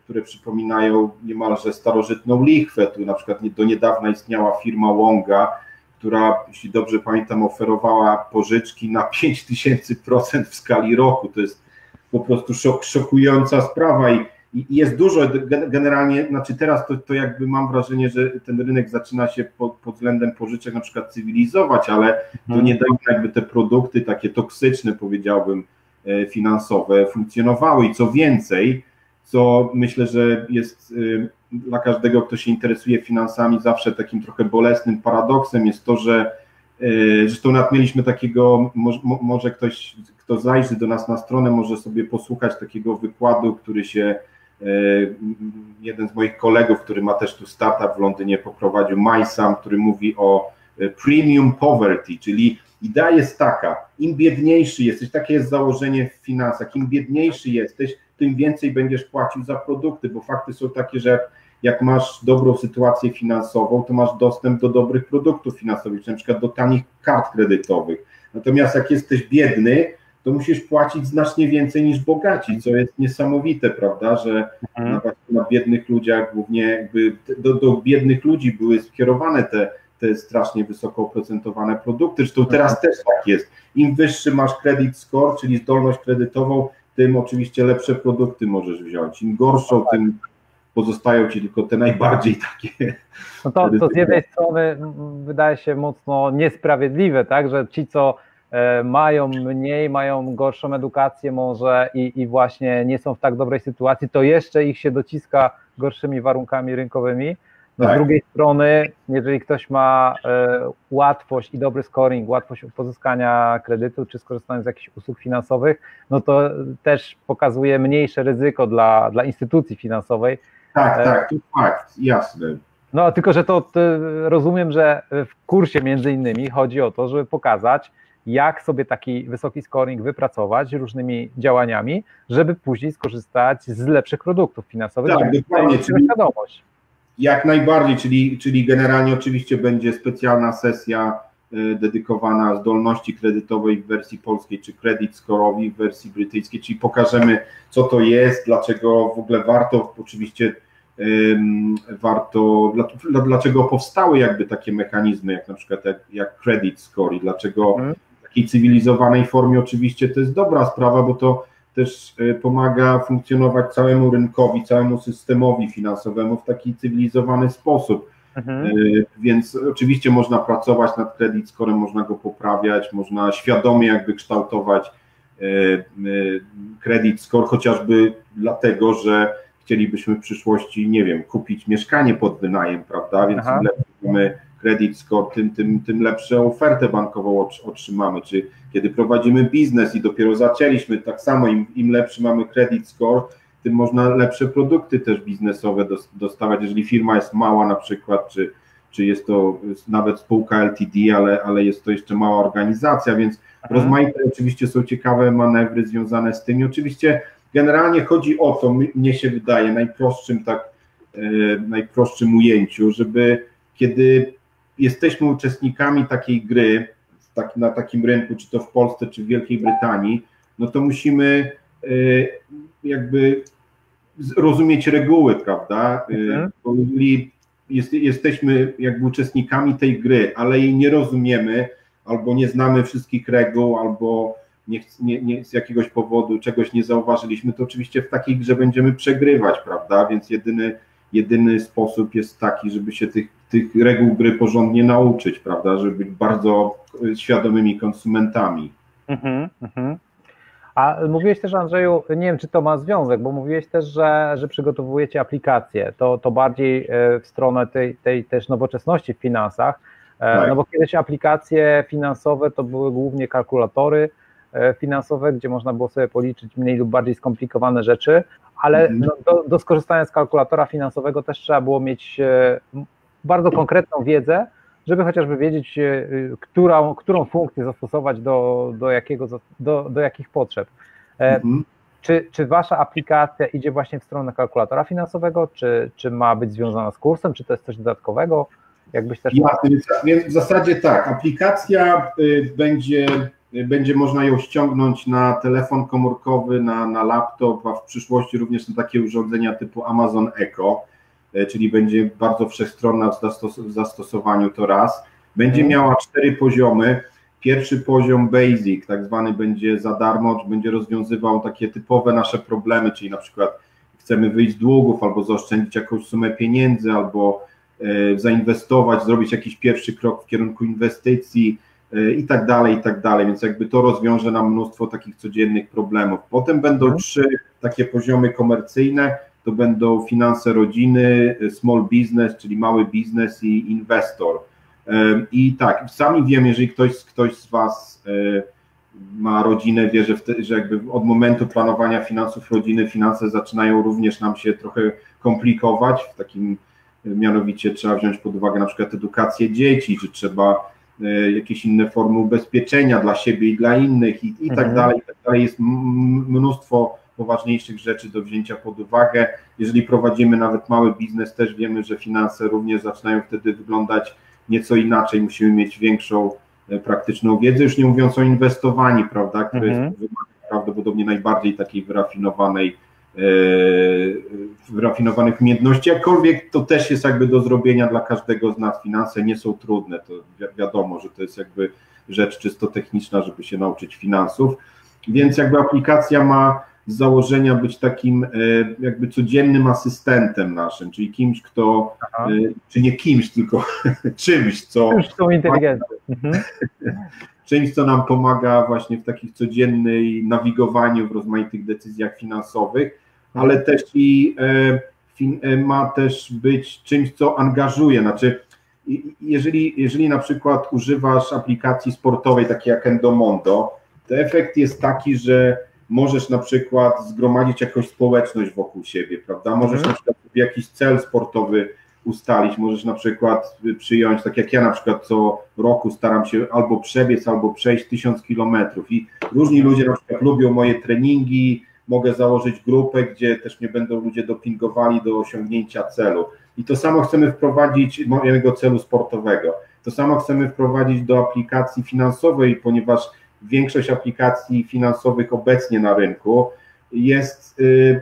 które przypominają niemalże starożytną lichwę. Tu na przykład do niedawna istniała firma Wonga, która, jeśli dobrze pamiętam, oferowała pożyczki na pięć tysięcy procent w skali roku. To jest po prostu szok, szokująca sprawa i, i jest dużo, generalnie, znaczy teraz to, to jakby mam wrażenie, że ten rynek zaczyna się pod, pod względem pożyczek na przykład cywilizować, ale to niedawno jakby te produkty takie toksyczne, powiedziałbym, finansowe funkcjonowały i co więcej, co myślę, że jest dla każdego, kto się interesuje finansami, zawsze takim trochę bolesnym paradoksem jest to, że zresztą nawet mieliśmy takiego, może ktoś, kto zajrzy do nas na stronę, może sobie posłuchać takiego wykładu, który się jeden z moich kolegów, który ma też tu startup w Londynie, poprowadził, MySum, który mówi o premium poverty, czyli idea jest taka, im biedniejszy jesteś, takie jest założenie w finansach, im biedniejszy jesteś, tym więcej będziesz płacił za produkty, bo fakty są takie, że jak masz dobrą sytuację finansową, to masz dostęp do dobrych produktów finansowych, czy na przykład do tanich kart kredytowych. Natomiast jak jesteś biedny, to musisz płacić znacznie więcej niż bogaci, co jest niesamowite, prawda, że mhm. nawet na biednych ludziach, głównie jakby do, do biednych ludzi były skierowane te te strasznie wysoko oprocentowane produkty, zresztą teraz też tak jest. Im wyższy masz credit score, czyli zdolność kredytową, tym oczywiście lepsze produkty możesz wziąć. Im gorszą, tym pozostają ci tylko te najbardziej takie. No to, to z jednej strony wydaje się mocno niesprawiedliwe, tak, że ci, co mają mniej, mają gorszą edukację może i, i właśnie nie są w tak dobrej sytuacji, to jeszcze ich się dociska gorszymi warunkami rynkowymi. No tak. Z drugiej strony, jeżeli ktoś ma e, łatwość i dobry scoring, łatwość pozyskania kredytu czy skorzystania z jakichś usług finansowych, no to też pokazuje mniejsze ryzyko dla, dla instytucji finansowej. Tak, e, tak, to fakt, jasne. No tylko, że to, to rozumiem, że w kursie między innymi chodzi o to, żeby pokazać, jak sobie taki wysoki scoring wypracować różnymi działaniami, żeby później skorzystać z lepszych produktów finansowych. Tak, dokładnie. Świadomość. Jak najbardziej, czyli, czyli generalnie oczywiście będzie specjalna sesja dedykowana zdolności kredytowej w wersji polskiej, czy credit score'owi w wersji brytyjskiej, czyli pokażemy, co to jest, dlaczego w ogóle warto, oczywiście um, warto, dlaczego powstały jakby takie mechanizmy, jak na przykład jak, jak credit score i dlaczego w takiej cywilizowanej formie oczywiście to jest dobra sprawa, bo to też pomaga funkcjonować całemu rynkowi, całemu systemowi finansowemu w taki cywilizowany sposób. Mhm. Więc oczywiście można pracować nad credit scorem, można go poprawiać, można świadomie jakby kształtować credit score, chociażby dlatego, że chcielibyśmy w przyszłości, nie wiem, kupić mieszkanie pod wynajem, prawda? Więc im lepiej mamy credit score, tym, tym, tym lepszą ofertę bankową otrzymamy, czy kiedy prowadzimy biznes i dopiero zaczęliśmy, tak samo im, im lepszy mamy credit score, tym można lepsze produkty też biznesowe dostawać, jeżeli firma jest mała na przykład, czy, czy jest to nawet spółka L T D, ale, ale jest to jeszcze mała organizacja, więc mhm. rozmaite oczywiście są ciekawe manewry związane z tym i oczywiście generalnie chodzi o to, mnie się wydaje, najprostszym tak, yy, najprostszym ujęciu, żeby kiedy jesteśmy uczestnikami takiej gry tak, na takim rynku, czy to w Polsce, czy w Wielkiej Brytanii, no to musimy y, jakby rozumieć reguły, prawda? Mhm. Bo jeżeli jest, jesteśmy jakby uczestnikami tej gry, ale jej nie rozumiemy, albo nie znamy wszystkich reguł, albo nie, nie, nie, z jakiegoś powodu czegoś nie zauważyliśmy, to oczywiście w takiej grze będziemy przegrywać, prawda? Więc jedyny, jedyny sposób jest taki, żeby się tych, tych reguł gry porządnie nauczyć, prawda? Żeby być bardzo świadomymi konsumentami. Mhm, mhm. A mówiłeś też, Andrzeju, nie wiem, czy to ma związek, bo mówiłeś też, że, że przygotowujecie aplikację, to, to bardziej w stronę tej, tej też nowoczesności w finansach, tak. No bo kiedyś aplikacje finansowe to były głównie kalkulatory finansowe, gdzie można było sobie policzyć mniej lub bardziej skomplikowane rzeczy, ale mhm. no, do, do skorzystania z kalkulatora finansowego też trzeba było mieć bardzo konkretną wiedzę, żeby chociażby wiedzieć, którą, którą funkcję zastosować do, do, jakiego, do, do jakich potrzeb. Mhm. Czy, czy wasza aplikacja idzie właśnie w stronę kalkulatora finansowego, czy, czy ma być związana z kursem, czy to jest coś dodatkowego? Jakbyś też ja, w zasadzie tak, aplikacja będzie, będzie można ją ściągnąć na telefon komórkowy, na, na laptop, a w przyszłości również na takie urządzenia typu Amazon Echo, czyli będzie bardzo wszechstronna w, zastos w zastosowaniu, to raz. Będzie hmm. miała cztery poziomy. Pierwszy poziom basic, tak zwany, będzie za darmo, będzie rozwiązywał takie typowe nasze problemy, czyli na przykład chcemy wyjść z długów, albo zaoszczędzić jakąś sumę pieniędzy, albo e, zainwestować, zrobić jakiś pierwszy krok w kierunku inwestycji e, i tak dalej, i tak dalej. Więc jakby to rozwiąże nam mnóstwo takich codziennych problemów. Potem będą hmm. trzy takie poziomy komercyjne, to będą finanse rodziny, small business, czyli mały biznes i inwestor. I tak, sami wiem, jeżeli ktoś, ktoś z Was ma rodzinę, wie, że, te, że jakby od momentu planowania finansów rodziny finanse zaczynają również nam się trochę komplikować, w takim mianowicie trzeba wziąć pod uwagę na przykład edukację dzieci, czy trzeba jakieś inne formy ubezpieczenia dla siebie i dla innych i, i tak mhm. dalej, i tak dalej. Jest mnóstwo poważniejszych rzeczy do wzięcia pod uwagę. Jeżeli prowadzimy nawet mały biznes, też wiemy, że finanse również zaczynają wtedy wyglądać nieco inaczej. Musimy mieć większą praktyczną wiedzę, już nie mówiąc o inwestowaniu, prawda, które mm-hmm. jest prawdopodobnie najbardziej takiej wyrafinowanej, e, wyrafinowanych umiejętności, aczkolwiek to też jest jakby do zrobienia dla każdego z nas. Finanse nie są trudne, to wi wiadomo, że to jest jakby rzecz czysto techniczna, żeby się nauczyć finansów, więc jakby aplikacja ma z założenia być takim jakby codziennym asystentem naszym, czyli kimś, kto, Aha. czy nie kimś, tylko czymś, co... Sztuczną inteligencją. Czymś, co nam pomaga właśnie w takich codziennej nawigowaniu w rozmaitych decyzjach finansowych, ale też i ma też być czymś, co angażuje, znaczy jeżeli, jeżeli na przykład używasz aplikacji sportowej, takiej jak Endomondo, to efekt jest taki, że możesz na przykład zgromadzić jakąś społeczność wokół siebie, prawda? Możesz mm. na przykład jakiś cel sportowy ustalić, możesz na przykład przyjąć, tak jak ja na przykład co roku staram się albo przebiec, albo przejść tysiąc kilometrów i różni ludzie na przykład lubią moje treningi, mogę założyć grupę, gdzie też mnie będą ludzie dopingowali do osiągnięcia celu. I to samo chcemy wprowadzić mojego celu sportowego. To samo chcemy wprowadzić do aplikacji finansowej, ponieważ większość aplikacji finansowych obecnie na rynku jest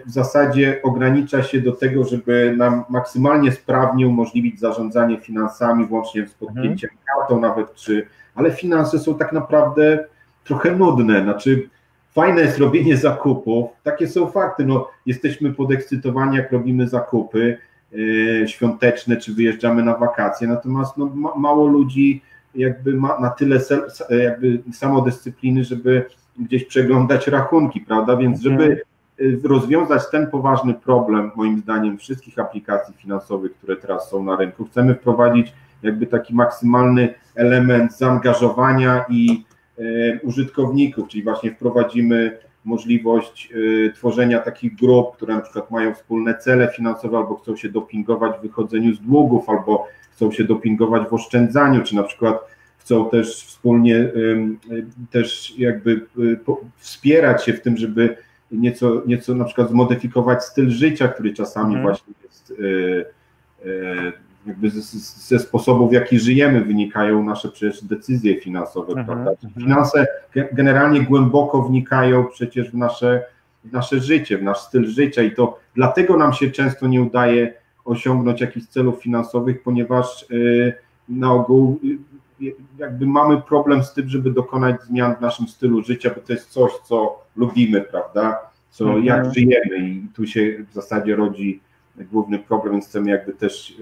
w zasadzie ogranicza się do tego, żeby nam maksymalnie sprawnie umożliwić zarządzanie finansami, włącznie z podpięciem mhm. kartą nawet, czy, ale finanse są tak naprawdę trochę nudne, znaczy fajne jest robienie zakupów, takie są fakty, no jesteśmy podekscytowani jak robimy zakupy yy, świąteczne, czy wyjeżdżamy na wakacje, natomiast no, ma, mało ludzi jakby ma na tyle jakby samodyscypliny, żeby gdzieś przeglądać rachunki, prawda? Więc żeby rozwiązać ten poważny problem, moim zdaniem, wszystkich aplikacji finansowych, które teraz są na rynku, chcemy wprowadzić jakby taki maksymalny element zaangażowania i y, użytkowników, czyli właśnie wprowadzimy możliwość y, tworzenia takich grup, które na przykład mają wspólne cele finansowe albo chcą się dopingować w wychodzeniu z długów, albo chcą się dopingować w oszczędzaniu, czy na przykład chcą też wspólnie też jakby wspierać się w tym, żeby nieco, nieco na przykład zmodyfikować styl życia, który czasami hmm. właśnie jest jakby ze, ze sposobów, w jaki żyjemy, wynikają nasze przecież decyzje finansowe, aha, prawda? Finanse generalnie głęboko wnikają przecież w nasze, w nasze życie, w nasz styl życia i to dlatego nam się często nie udaje osiągnąć jakichś celów finansowych, ponieważ yy, na ogół yy, jakby mamy problem z tym, żeby dokonać zmian w naszym stylu życia, bo to jest coś, co lubimy, prawda? Co, mhm. jak żyjemy i tu się w zasadzie rodzi główny problem, więc chcemy jakby też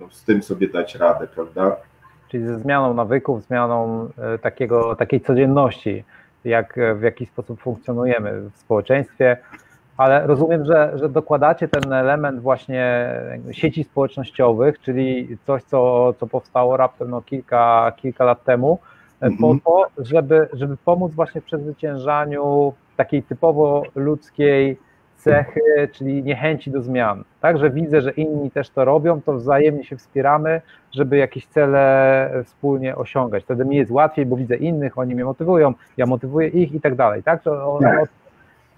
no, z tym sobie dać radę, prawda? Czyli ze zmianą nawyków, zmianą takiego, takiej codzienności, jak w jaki sposób funkcjonujemy w społeczeństwie, ale rozumiem, że, że dokładacie ten element właśnie sieci społecznościowych, czyli coś, co, co powstało raptem no, kilka, kilka lat temu, mhm. po to, żeby, żeby pomóc właśnie w przezwyciężaniu takiej typowo ludzkiej cechy, czyli niechęci do zmian. Także widzę, że inni też to robią, to wzajemnie się wspieramy, żeby jakieś cele wspólnie osiągać. Wtedy mi jest łatwiej, bo widzę innych, oni mnie motywują, ja motywuję ich i tak dalej. Tak? O, tak. O,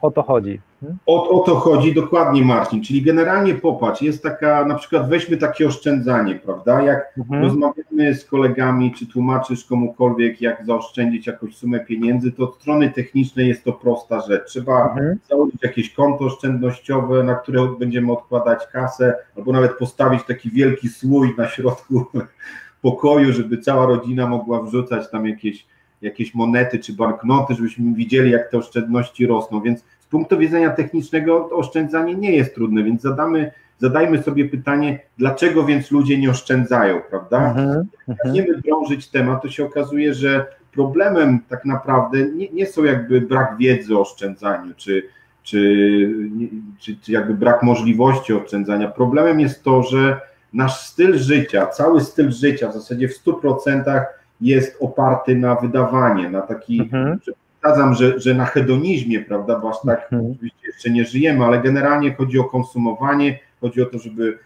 o to chodzi. Hmm? O, o to chodzi dokładnie, Marcin. Czyli generalnie popatrz, jest taka, na przykład weźmy takie oszczędzanie, prawda? Jak mhm. rozmawiamy z kolegami, czy tłumaczysz komukolwiek, jak zaoszczędzić jakąś sumę pieniędzy, to od strony technicznej jest to prosta rzecz. Trzeba mhm. założyć jakieś konto oszczędnościowe, na które będziemy odkładać kasę, albo nawet postawić taki wielki słój na środku pokoju, żeby cała rodzina mogła wrzucać tam jakieś, jakieś monety czy banknoty, żebyśmy widzieli, jak te oszczędności rosną, więc z punktu widzenia technicznego oszczędzanie nie jest trudne, więc zadamy, zadajmy sobie pytanie, dlaczego więc ludzie nie oszczędzają, prawda? Uh-huh, jak zaczniemy uh-huh. drążyć temat, to się okazuje, że problemem tak naprawdę nie, nie są jakby brak wiedzy o oszczędzaniu, czy, czy, czy, czy jakby brak możliwości oszczędzania. Problemem jest to, że nasz styl życia, cały styl życia w zasadzie w stu procentach jest oparty na wydawanie, na taki... Uh-huh. Zgadzam, że, że na hedonizmie, prawda, bo aż tak hmm. oczywiście jeszcze nie żyjemy, ale generalnie chodzi o konsumowanie, chodzi o to, żeby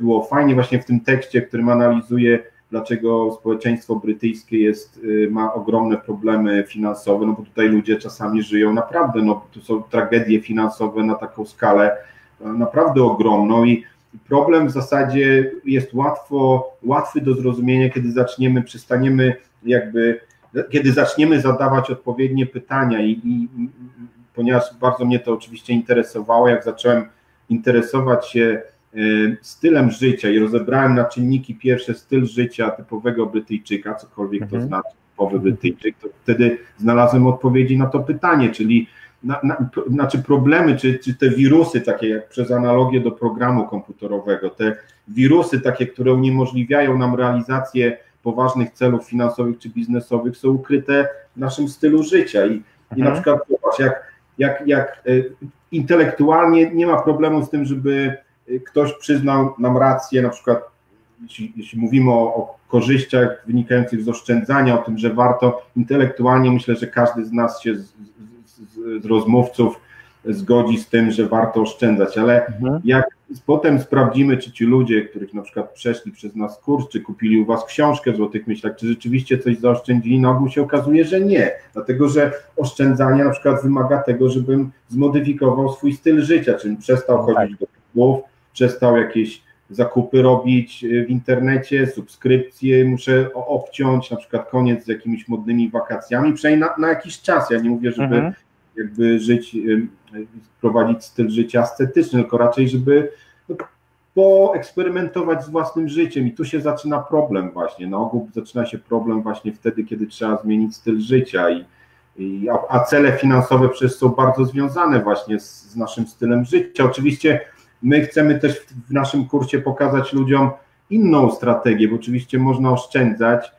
było fajnie. Właśnie w tym tekście, którym analizuję, dlaczego społeczeństwo brytyjskie jest, ma ogromne problemy finansowe, no bo tutaj ludzie czasami żyją naprawdę, no to są tragedie finansowe na taką skalę naprawdę ogromną i problem w zasadzie jest łatwo, łatwy do zrozumienia, kiedy zaczniemy, przestaniemy jakby... Kiedy zaczniemy zadawać odpowiednie pytania i, i ponieważ bardzo mnie to oczywiście interesowało, jak zacząłem interesować się y, stylem życia i rozebrałem na czynniki pierwsze styl życia typowego Brytyjczyka, cokolwiek mhm. to znaczy typowy Brytyjczyk, to wtedy znalazłem odpowiedzi na to pytanie, czyli na, na, znaczy problemy, czy, czy te wirusy takie jak przez analogię do programu komputerowego, te wirusy takie, które uniemożliwiają nam realizację poważnych celów finansowych czy biznesowych są ukryte w naszym stylu życia i, i na przykład zobacz, jak, jak, jak intelektualnie nie ma problemu z tym, żeby ktoś przyznał nam rację, na przykład jeśli, jeśli mówimy o, o korzyściach wynikających z oszczędzania, o tym, że warto intelektualnie, myślę, że każdy z nas się z, z, z rozmówców zgodzi z tym, że warto oszczędzać, ale mhm. jak potem sprawdzimy, czy ci ludzie, których na przykład przeszli przez nas kurs, czy kupili u was książkę w Złotych Myślach, czy rzeczywiście coś zaoszczędzili, na ogół się okazuje, że nie, dlatego że oszczędzanie na przykład wymaga tego, żebym zmodyfikował swój styl życia, czyli przestał tak. chodzić do klubów, przestał jakieś zakupy robić w internecie, subskrypcje muszę obciąć, na przykład koniec z jakimiś modnymi wakacjami, przynajmniej na, na jakiś czas, ja nie mówię, żeby mhm. jakby żyć, prowadzić styl życia ascetyczny, tylko raczej, żeby poeksperymentować z własnym życiem i tu się zaczyna problem właśnie, na ogół zaczyna się problem właśnie wtedy, kiedy trzeba zmienić styl życia, i, i, a cele finansowe przecież są bardzo związane właśnie z, z naszym stylem życia. Oczywiście my chcemy też w, w naszym kursie pokazać ludziom inną strategię, bo oczywiście można oszczędzać,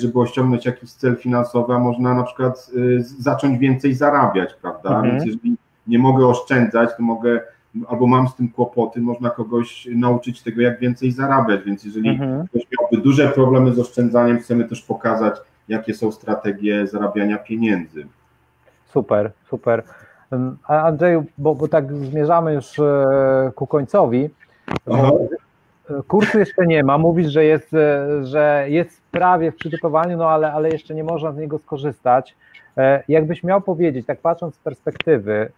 żeby osiągnąć jakiś cel finansowy, a można na przykład zacząć więcej zarabiać, prawda? Mhm. Więc jeżeli nie mogę oszczędzać, to mogę, albo mam z tym kłopoty, można kogoś nauczyć tego, jak więcej zarabiać, więc jeżeli mhm. ktoś miałby duże problemy z oszczędzaniem, chcemy też pokazać, jakie są strategie zarabiania pieniędzy. Super, super. A Andrzeju, bo, bo tak zmierzamy już ku końcowi, bo... Kursu jeszcze nie ma, mówisz, że jest, że jest prawie w przygotowaniu, no ale, ale jeszcze nie można z niego skorzystać. Jakbyś miał powiedzieć, tak patrząc z perspektywy,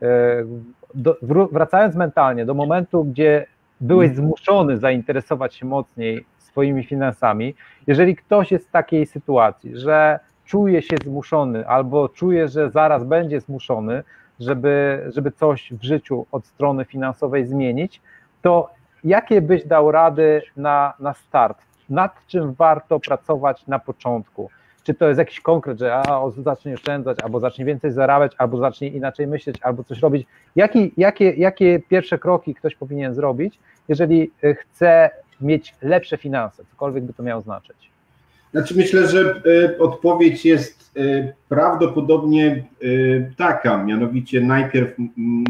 do, wracając mentalnie do momentu, gdzie byłeś zmuszony zainteresować się mocniej swoimi finansami. Jeżeli ktoś jest w takiej sytuacji, że czuje się zmuszony albo czuje, że zaraz będzie zmuszony, żeby, żeby coś w życiu od strony finansowej zmienić, to jakie byś dał rady na, na start? Nad czym warto pracować na początku? Czy to jest jakiś konkret, że a, o, zacznie oszczędzać, albo zacznie więcej zarabiać, albo zacznie inaczej myśleć, albo coś robić? Jaki, jakie, jakie pierwsze kroki ktoś powinien zrobić, jeżeli chce mieć lepsze finanse, cokolwiek by to miało znaczyć? Znaczy myślę, że y, odpowiedź jest y, prawdopodobnie y, taka, mianowicie najpierw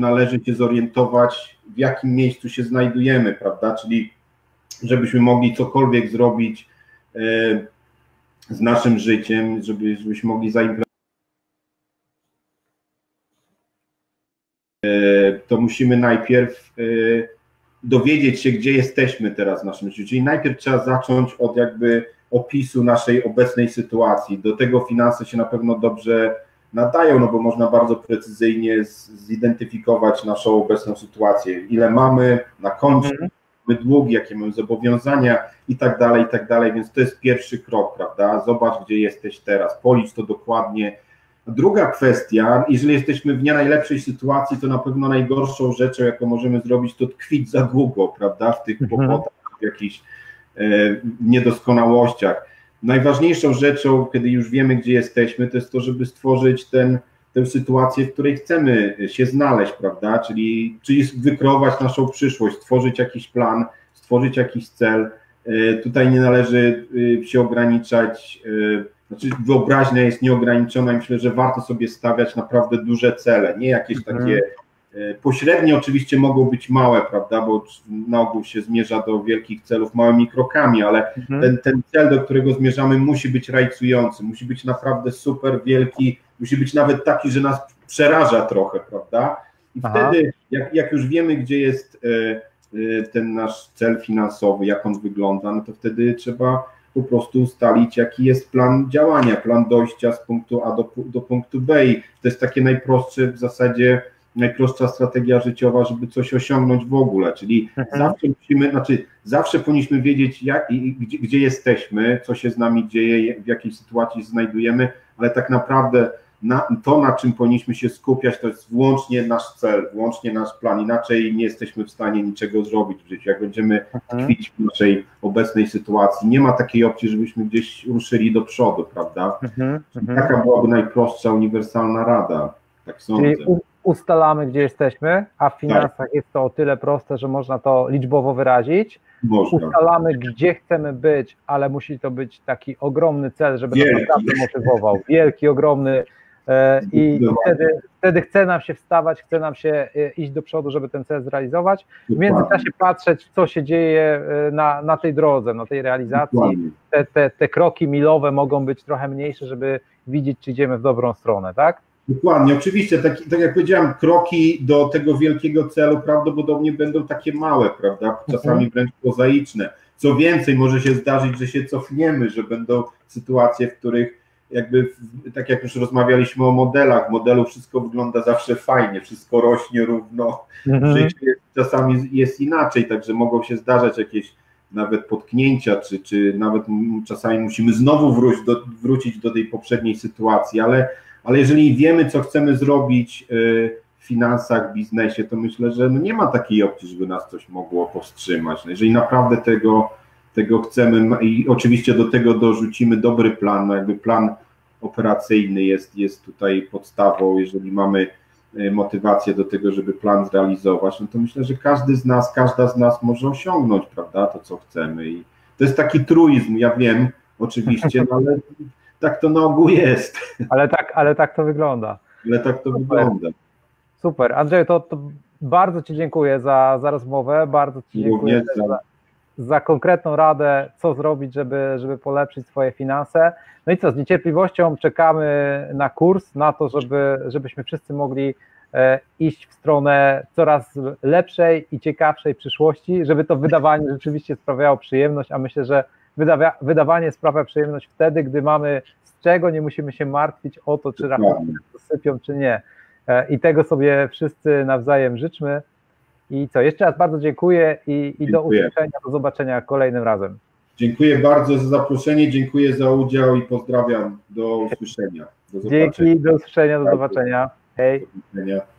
należy się zorientować, w jakim miejscu się znajdujemy, prawda, czyli żebyśmy mogli cokolwiek zrobić y, z naszym życiem, żeby, żebyśmy mogli zainwestować, y, to musimy najpierw y, dowiedzieć się, gdzie jesteśmy teraz w naszym życiu, czyli najpierw trzeba zacząć od jakby opisu naszej obecnej sytuacji. Do tego finanse się na pewno dobrze nadają, no bo można bardzo precyzyjnie zidentyfikować naszą obecną sytuację, ile mamy na koncie, mm-hmm. mamy długi, jakie mamy zobowiązania i tak dalej, i tak dalej, więc to jest pierwszy krok, prawda? Zobacz, gdzie jesteś teraz, policz to dokładnie. Druga kwestia, jeżeli jesteśmy w nie najlepszej sytuacji, to na pewno najgorszą rzeczą, jaką możemy zrobić, to tkwić za długo, prawda, w tych mm-hmm. kłopotach, w jakichś niedoskonałościach. Najważniejszą rzeczą, kiedy już wiemy, gdzie jesteśmy, to jest to, żeby stworzyć ten, tę sytuację, w której chcemy się znaleźć, prawda, czyli, czyli wykreować naszą przyszłość, stworzyć jakiś plan, stworzyć jakiś cel. Tutaj nie należy się ograniczać, znaczy wyobraźnia jest nieograniczona i myślę, że warto sobie stawiać naprawdę duże cele, nie jakieś takie pośrednie, oczywiście mogą być małe, prawda, bo na ogół się zmierza do wielkich celów małymi krokami, ale mhm. ten, ten cel, do którego zmierzamy, musi być rajcujący, musi być naprawdę super wielki, musi być nawet taki, że nas przeraża trochę, prawda, i Aha. wtedy, jak, jak już wiemy, gdzie jest ten nasz cel finansowy, jak on wygląda, no to wtedy trzeba po prostu ustalić, jaki jest plan działania, plan dojścia z punktu A do, do punktu B i to jest takie najprostsze w zasadzie najprostsza strategia życiowa, żeby coś osiągnąć w ogóle, czyli mhm. zawsze musimy, znaczy zawsze powinniśmy wiedzieć, jak i gdzie, gdzie jesteśmy, co się z nami dzieje, w jakiej sytuacji znajdujemy, ale tak naprawdę na, to, na czym powinniśmy się skupiać, to jest wyłącznie nasz cel, wyłącznie nasz plan, inaczej nie jesteśmy w stanie niczego zrobić w życiu, jak będziemy mhm. tkwić w naszej obecnej sytuacji. Nie ma takiej opcji, żebyśmy gdzieś ruszyli do przodu, prawda? Mhm. Mhm. Taka byłaby najprostsza, uniwersalna rada, tak sądzę. Ustalamy, gdzie jesteśmy, a w finansach tak. jest to o tyle proste, że można to liczbowo wyrazić. Można. Ustalamy, gdzie chcemy być, ale musi to być taki ogromny cel, żeby nas naprawdę motywował. Wielki, ogromny i wtedy, wtedy chce nam się wstawać, chce nam się iść do przodu, żeby ten cel zrealizować. W międzyczasie patrzeć, co się dzieje na, na tej drodze, na tej realizacji. Te, te, te kroki milowe mogą być trochę mniejsze, żeby widzieć, czy idziemy w dobrą stronę, tak? Dokładnie, oczywiście, tak, tak jak powiedziałem, kroki do tego wielkiego celu prawdopodobnie będą takie małe, prawda, czasami wręcz prozaiczne. Co więcej, może się zdarzyć, że się cofniemy, że będą sytuacje, w których jakby, tak jak już rozmawialiśmy o modelach, w modelu wszystko wygląda zawsze fajnie, wszystko rośnie równo, mhm. życie czasami jest inaczej, także mogą się zdarzać jakieś nawet potknięcia, czy, czy nawet czasami musimy znowu wróć do, wrócić do tej poprzedniej sytuacji, ale Ale jeżeli wiemy, co chcemy zrobić w finansach, w biznesie, to myślę, że nie ma takiej opcji, żeby nas coś mogło powstrzymać. No jeżeli naprawdę tego, tego chcemy i oczywiście do tego dorzucimy dobry plan, no jakby plan operacyjny jest, jest tutaj podstawą, jeżeli mamy motywację do tego, żeby plan zrealizować, no to myślę, że każdy z nas, każda z nas może osiągnąć, prawda, to, co chcemy. I to jest taki truizm, ja wiem, oczywiście, no ale... Tak to na ogół jest. Ale tak, ale tak to wygląda. Ale tak to Super. wygląda. Super. Andrzej, to, to bardzo Ci dziękuję za, za rozmowę, bardzo Ci dziękuję za, za konkretną radę, co zrobić, żeby, żeby polepszyć swoje finanse. No i co, z niecierpliwością czekamy na kurs, na to, żeby, żebyśmy wszyscy mogli iść w stronę coraz lepszej i ciekawszej przyszłości, żeby to wydawanie rzeczywiście sprawiało przyjemność, a myślę, że Wydawia, wydawanie sprawia przyjemność wtedy, gdy mamy z czego, nie musimy się martwić o to, czy rachunki sypią, czy nie. I tego sobie wszyscy nawzajem życzmy. I co, jeszcze raz bardzo dziękuję i, i dziękuję. Do usłyszenia, do zobaczenia kolejnym razem. Dziękuję bardzo za zaproszenie, dziękuję za udział i pozdrawiam. Do usłyszenia. Do zobaczenia. Dzięki, do usłyszenia, do zobaczenia. Hej. Do usłyszenia.